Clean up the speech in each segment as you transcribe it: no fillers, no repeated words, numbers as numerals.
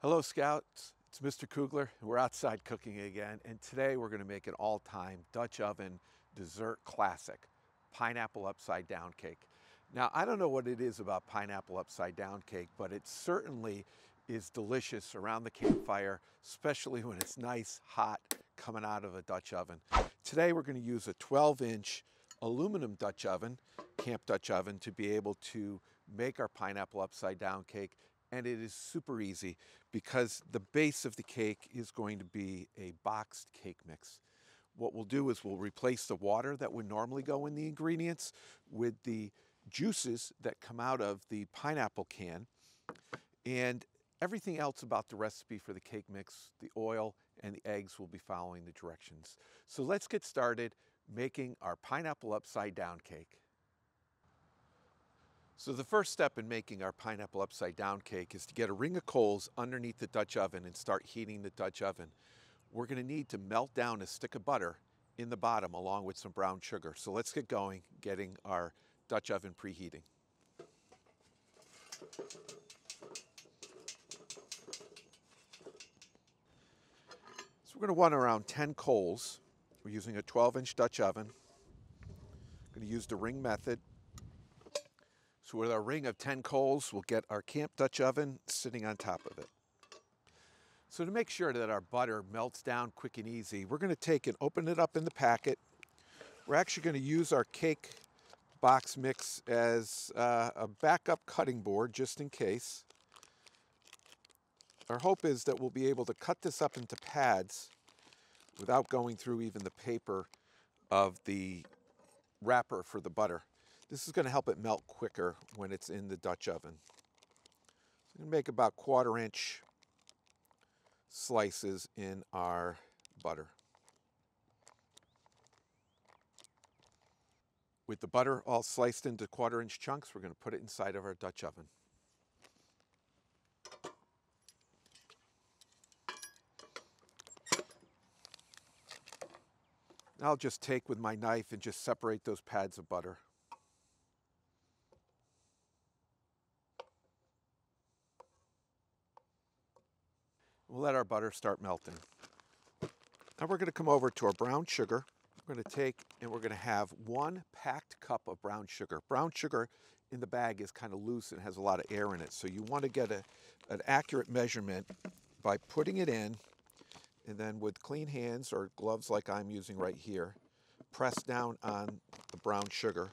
Hello Scouts, it's Mr. Kugler. We're outside cooking again, and today we're going to make an all-time Dutch oven dessert classic, pineapple upside down cake. Now I don't know what it is about pineapple upside down cake, but it certainly is delicious around the campfire, especially when it's nice, hot, coming out of a Dutch oven. Today we're going to use a 12-inch aluminum Dutch oven, camp Dutch oven, to be able to make our pineapple upside down cake. And it is super easy because the base of the cake is going to be a boxed cake mix. What we'll do is we'll replace the water that would normally go in the ingredients with the juices that come out of the pineapple can. And everything else about the recipe for the cake mix, the oil and the eggs, will be following the directions. So let's get started making our pineapple upside down cake. So the first step in making our pineapple upside down cake is to get a ring of coals underneath the Dutch oven and start heating the Dutch oven. We're going to need to melt down a stick of butter in the bottom along with some brown sugar. So let's get going getting our Dutch oven preheating. So we're going to want around 10 coals. We're using a 12-inch Dutch oven. I'm going to use the ring method. So with our ring of 10 coals, we'll get our camp Dutch oven sitting on top of it. So to make sure that our butter melts down quick and easy, we're going to take and open it up in the packet. We're actually going to use our cake box mix as a backup cutting board just in case. Our hope is that we'll be able to cut this up into pads without going through even the paper of the wrapper for the butter. This is going to help it melt quicker when it's in the Dutch oven. So I'm going to make about 1/4-inch slices in our butter. With the butter all sliced into 1/4-inch chunks, we're going to put it inside of our Dutch oven. I'll just take with my knife and just separate those pads of butter. We'll let our butter start melting. Now we're going to come over to our brown sugar. We're going to take and we're going to have 1 packed cup of brown sugar. Brown sugar in the bag is kind of loose and has a lot of air in it. So you want to get an accurate measurement by putting it in and then with clean hands or gloves like I'm using right here, press down on the brown sugar.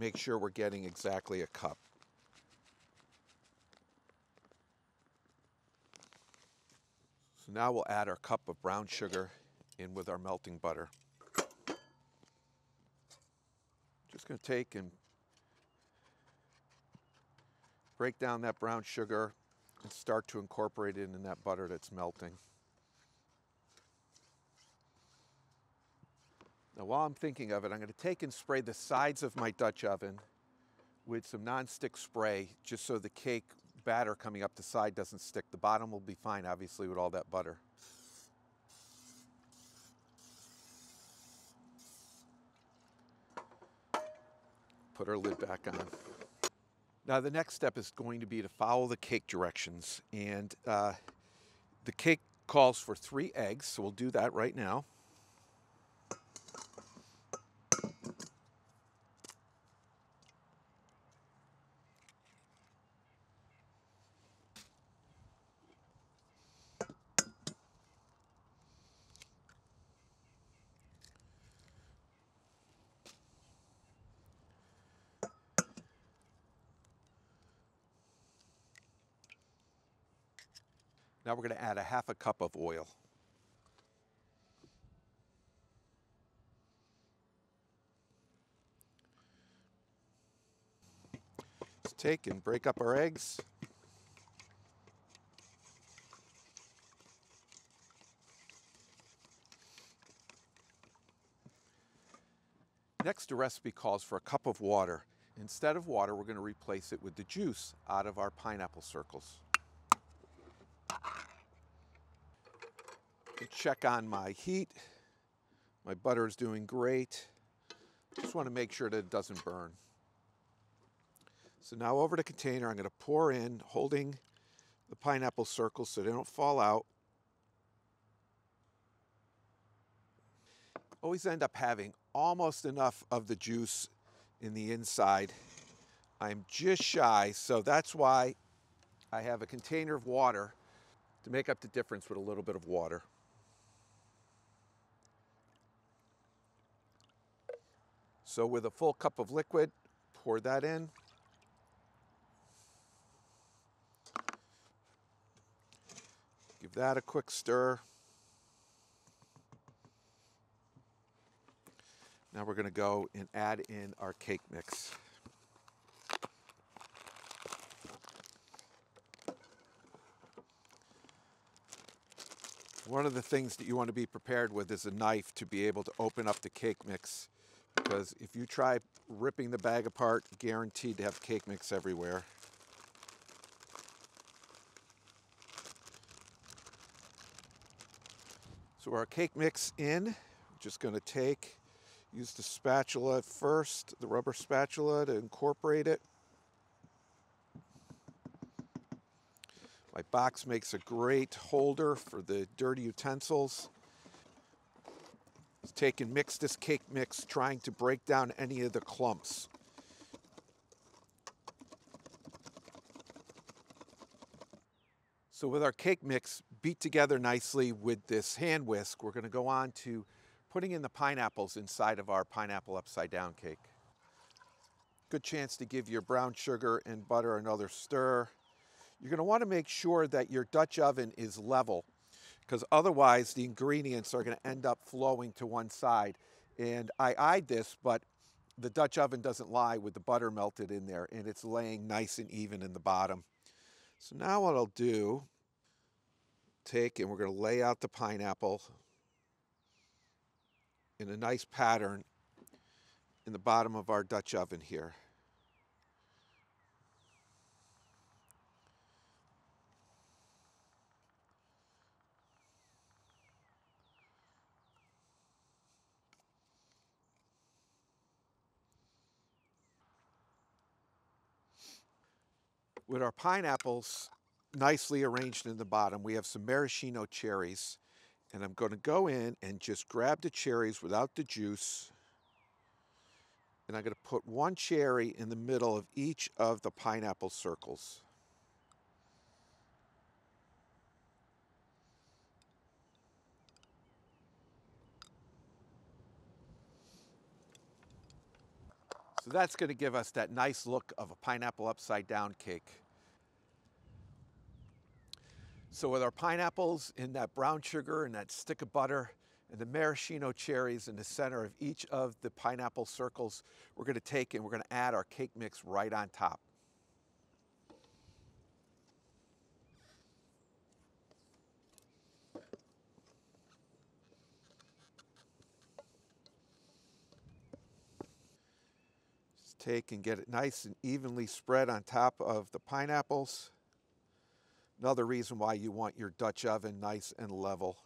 Make sure we're getting exactly a cup. So now we'll add our cup of brown sugar in with our melting butter. Just going to take and break down that brown sugar and start to incorporate it in that butter that's melting. Now, while I'm thinking of it, I'm going to take and spray the sides of my Dutch oven with some nonstick spray just so the cake batter coming up the side doesn't stick. The bottom will be fine, obviously, with all that butter. Put our lid back on. Now, the next step is going to be to follow the cake directions. And the cake calls for 3 eggs, so we'll do that right now. Now we're going to add a 1/2 cup of oil. Let's take and break up our eggs. Next, the recipe calls for a cup of water. Instead of water, we're going to replace it with the juice out of our pineapple circles. Check on my heat. My butter is doing great. Just want to make sure that it doesn't burn. So now over the container, I'm going to pour in, holding the pineapple circles so they don't fall out. Always end up having almost enough of the juice in the inside. I'm just shy, so that's why I have a container of water to make up the difference with a little bit of water. So with a full cup of liquid, pour that in. Give that a quick stir. Now we're going to go and add in our cake mix. One of the things that you want to be prepared with is a knife to be able to open up the cake mix, because if you try ripping the bag apart, guaranteed to have cake mix everywhere. So our cake mix in, we're just going to take, use the spatula at first, the rubber spatula, to incorporate it. My box makes a great holder for the dirty utensils. Let's take and mix this cake mix, trying to break down any of the clumps. So with our cake mix beat together nicely with this hand whisk, we're going to go on to putting in the pineapples inside of our pineapple upside down cake. Good chance to give your brown sugar and butter another stir. You're going to want to make sure that your Dutch oven is level, because otherwise the ingredients are going to end up flowing to one side. And I eyed this, but the Dutch oven doesn't lie with the butter melted in there, and it's laying nice and even in the bottom. So now what I'll do, take and we're going to lay out the pineapple in a nice pattern in the bottom of our Dutch oven here. With our pineapples nicely arranged in the bottom, we have some maraschino cherries. And I'm going to go in and just grab the cherries without the juice. And I'm going to put one cherry in the middle of each of the pineapple circles. So that's going to give us that nice look of a pineapple upside down cake. So with our pineapples and that brown sugar and that stick of butter and the maraschino cherries in the center of each of the pineapple circles, we're going to take and we're going to add our cake mix right on top. Just take and get it nice and evenly spread on top of the pineapples. Another reason why you want your Dutch oven nice and level.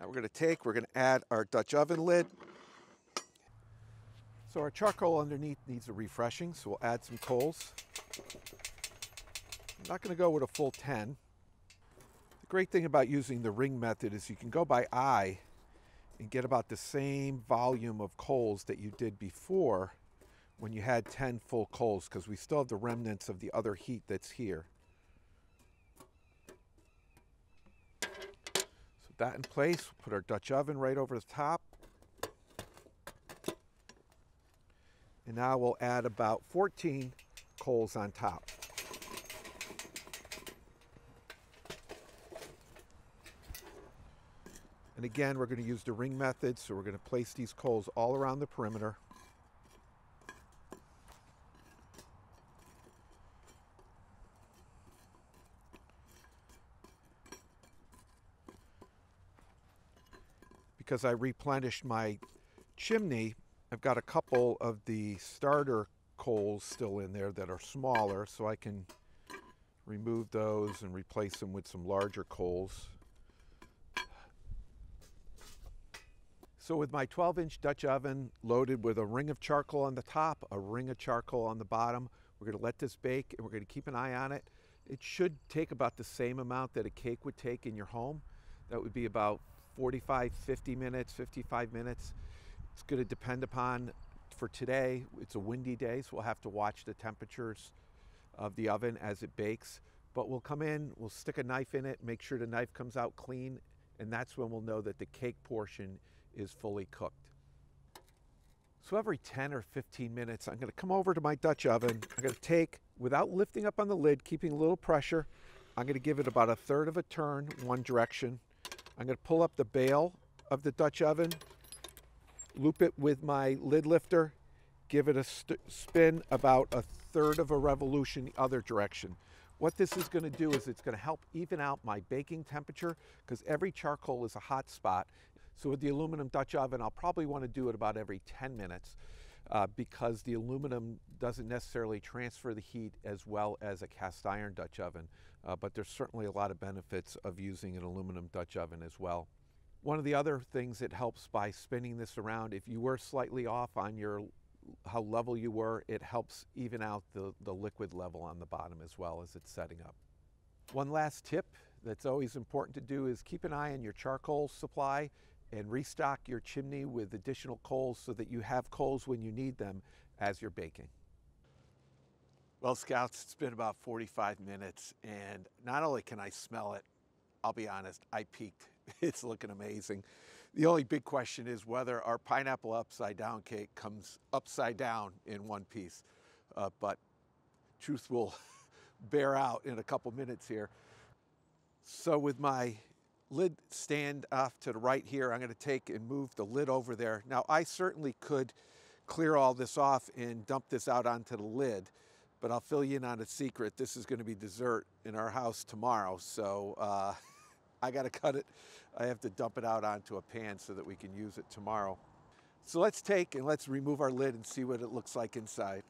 Now we're going to add our Dutch oven lid. So our charcoal underneath needs a refreshing, so we'll add some coals. I'm not going to go with a full 10. The great thing about using the ring method is you can go by eye and get about the same volume of coals that you did before when you had 10 full coals, because we still have the remnants of the other heat that's here. So that in place, we'll put our Dutch oven right over the top. And now we'll add about 14 coals on top. And again, we're going to use the ring method, so we're going to place these coals all around the perimeter. Because I replenished my chimney, I've got a couple of the starter coals still in there that are smaller, so I can remove those and replace them with some larger coals. So with my 12-inch Dutch oven loaded with a ring of charcoal on the top, a ring of charcoal on the bottom, we're going to let this bake and we're going to keep an eye on it. It should take about the same amount that a cake would take in your home. That would be about 45, 50 minutes, 55 minutes. It's going to depend upon, for today, it's a windy day, so we'll have to watch the temperatures of the oven as it bakes. But we'll come in, we'll stick a knife in it, make sure the knife comes out clean, and that's when we'll know that the cake portion is fully cooked. So every 10 or 15 minutes, I'm gonna come over to my Dutch oven. I'm gonna take, without lifting up on the lid, keeping a little pressure, I'm gonna give it about a third of a turn one direction. I'm gonna pull up the bail of the Dutch oven, loop it with my lid lifter, give it a spin about a third of a revolution the other direction. What this is going to do is it's going to help even out my baking temperature, because every charcoal is a hot spot. So with the aluminum Dutch oven, I'll probably want to do it about every 10 minutes because the aluminum doesn't necessarily transfer the heat as well as a cast iron Dutch oven. But there's certainly a lot of benefits of using an aluminum Dutch oven as well. One of the other things that helps by spinning this around, if you were slightly off on your how level you were, it helps even out the liquid level on the bottom as well as it's setting up. One last tip that's always important to do is keep an eye on your charcoal supply and restock your chimney with additional coals so that you have coals when you need them as you're baking. Well, Scouts, it's been about 45 minutes, and not only can I smell it, I'll be honest, I peaked. It's looking amazing. The only big question is whether our pineapple upside down cake comes upside down in one piece. But truth will bear out in a couple minutes here. So with my lid stand off to the right here, I'm going to take and move the lid over there. Now, I certainly could clear all this off and dump this out onto the lid, but I'll fill you in on a secret. This is going to be dessert in our house tomorrow. So I got to cut it. I have to dump it out onto a pan so that we can use it tomorrow. So let's take and let's remove our lid and see what it looks like inside.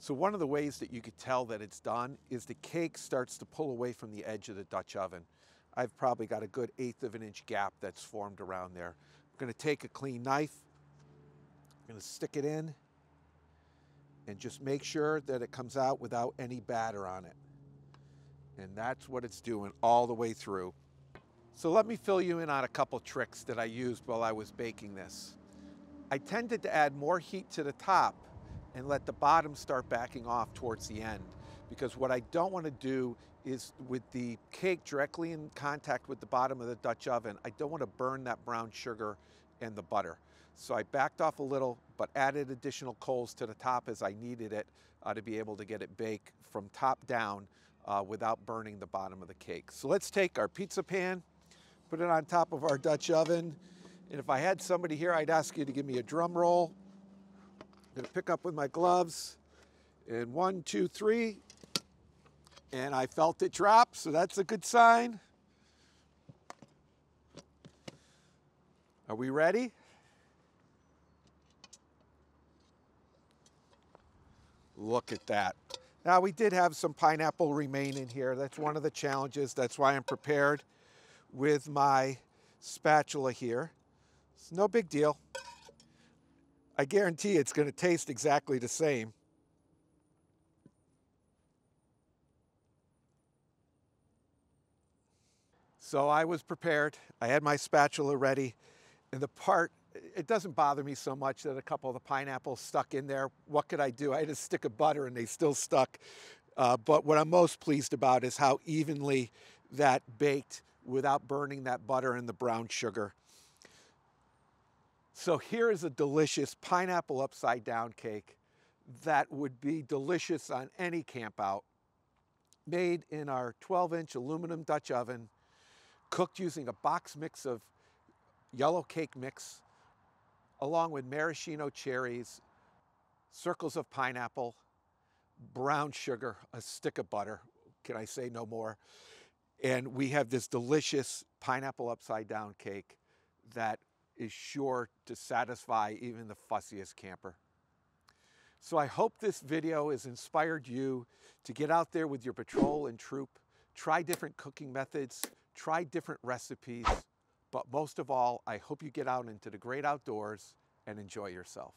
So one of the ways that you could tell that it's done is the cake starts to pull away from the edge of the Dutch oven. I've probably got a good 1/8 of an inch gap that's formed around there. I'm going to take a clean knife. I'm going to stick it in and just make sure that it comes out without any batter on it. And that's what it's doing all the way through. So let me fill you in on a couple tricks that I used while I was baking this. I tended to add more heat to the top and let the bottom start backing off towards the end, because what I don't want to do is with the cake directly in contact with the bottom of the Dutch oven, I don't want to burn that brown sugar and the butter. So I backed off a little, but added additional coals to the top as I needed it to be able to get it baked from top down without burning the bottom of the cake. So let's take our pizza pan, put it on top of our Dutch oven. And if I had somebody here, I'd ask you to give me a drum roll. I'm gonna pick up with my gloves, and 1, 2, 3. And I felt it drop, so that's a good sign. Are we ready? Look at that. Now, we did have some pineapple remain in here. That's one of the challenges. That's why I'm prepared with my spatula here. It's no big deal. I guarantee it's going to taste exactly the same. So I was prepared. I had my spatula ready. And the part, it doesn't bother me so much that a couple of the pineapples stuck in there. What could I do? I had a stick of butter and they still stuck. But what I'm most pleased about is how evenly that baked without burning that butter and the brown sugar. So here is a delicious pineapple upside down cake that would be delicious on any camp out, made in our 12-inch aluminum Dutch oven, cooked using a box mix of yellow cake mix, along with maraschino cherries, circles of pineapple, brown sugar, a stick of butter, can I say no more? And we have this delicious pineapple upside down cake that is sure to satisfy even the fussiest camper. So I hope this video has inspired you to get out there with your patrol and troop, try different cooking methods, try different recipes, but most of all, I hope you get out into the great outdoors and enjoy yourself.